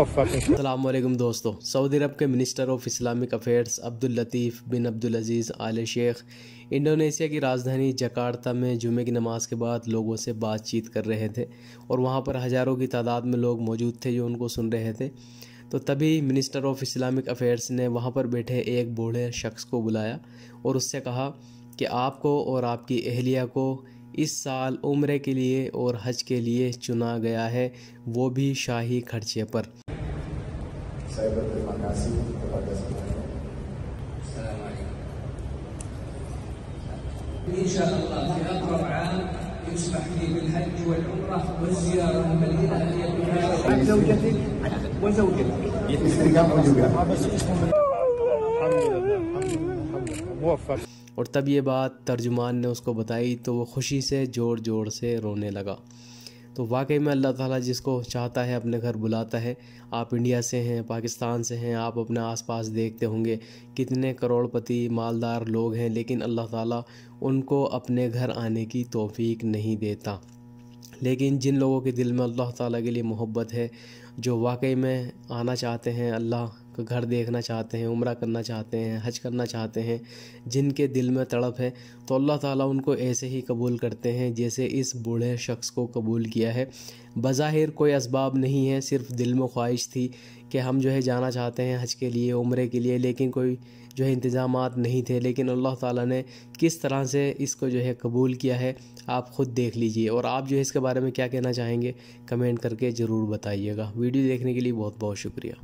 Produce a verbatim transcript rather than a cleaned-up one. अस्सलामुअलैकुम दोस्तों, Saudi Arab के minister of Islamic affairs Abdul Latif bin Abdul Aziz Al Sheikh Indonesia की राजधानी जकार्ता में जुमे की नमाज के बाद लोगों से बातचीत कर रहे थे और वहाँ पर हज़ारों की तादाद में लोग मौजूद थे जो उनको सुन रहे थे। तो तभी मिनिस्टर ऑफ इस्लामिक अफेयर्स ने वहाँ पर बैठे एक बूढ़े शख्स को बुलाया और उससे कहा कि आपको और आपकी अहलिया को इस साल उम्रे के लिए और हज के लिए चुना गया है, वो भी शाही खर्चे पर। और तब ये बात तर्जुमान ने उसको बताई तो वो खुशी से जोर जोर से रोने लगा। तो वाकई में अल्लाह ताला जिसको चाहता है अपने घर बुलाता है। आप इंडिया से हैं, पाकिस्तान से हैं, आप अपने आसपास देखते होंगे कितने करोड़पति मालदार लोग हैं, लेकिन अल्लाह ताला उनको अपने घर आने की तौफीक नहीं देता। लेकिन जिन लोगों के दिल में अल्लाह ताला के लिए मोहब्बत है, जो वाकई में आना चाहते हैं, अल्लाह का घर देखना चाहते हैं, उम्रा करना चाहते हैं, हज करना चाहते हैं, जिनके दिल में तड़प है, तो अल्लाह ताला उनको ऐसे ही कबूल करते हैं जैसे इस बूढ़े शख्स को कबूल किया है। बज़ाहिर कोई असबाब नहीं है, सिर्फ़ दिल में ख्वाहिश थी कि हम जो है जाना चाहते हैं हज के लिए, उम्रे के लिए, लेकिन कोई जो है इंतज़ाम नहीं थे। लेकिन अल्लाह ताला ने किस तरह से इसको जो है कबूल किया है आप ख़ुद देख लीजिए। और आप जो है इसके बारे में क्या कहना चाहेंगे कमेंट करके ज़रूर बताइएगा। वीडियो देखने के लिए बहुत बहुत शुक्रिया।